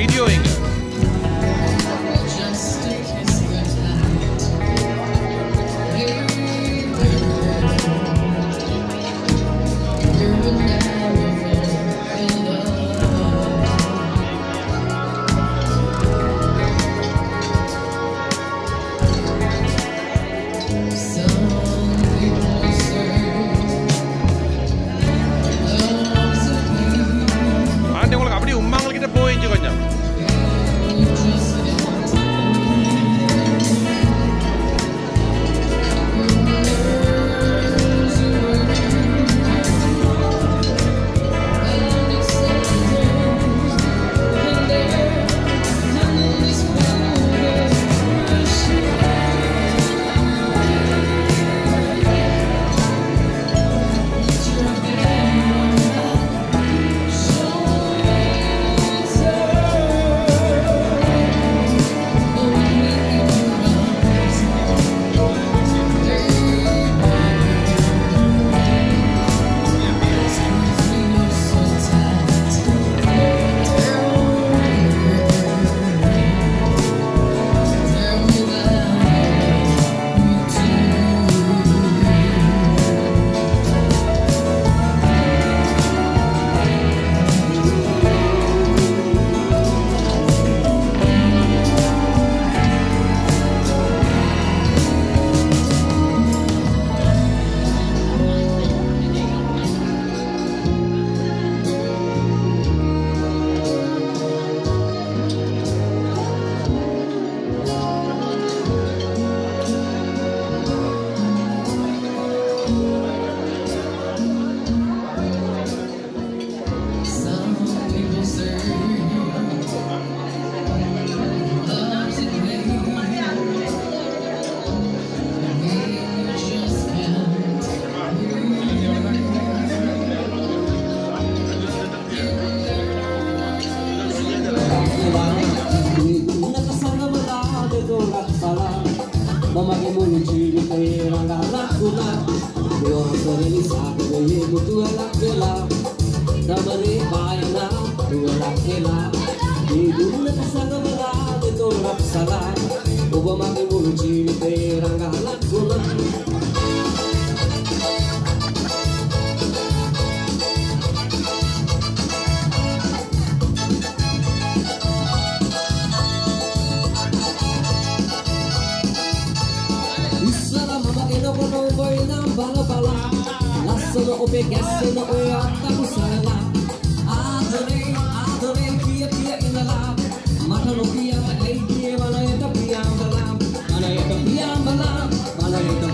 videoing her. Malay the